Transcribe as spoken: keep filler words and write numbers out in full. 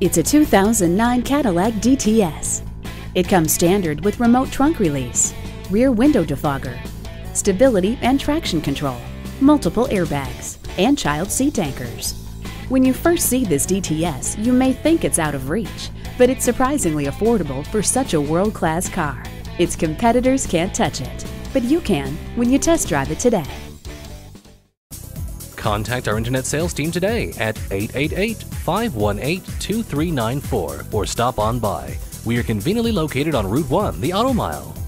It's a two thousand nine Cadillac D T S. It comes standard with remote trunk release, rear window defogger, stability and traction control, multiple airbags, and child seat anchors. When you first see this D T S, you may think it's out of reach, but it's surprisingly affordable for such a world-class car. Its competitors can't touch it, but you can when you test drive it today. Contact our internet sales team today at eight eight eight, five one eight, two three nine four or stop on by. We are conveniently located on Route one, the Auto Mile.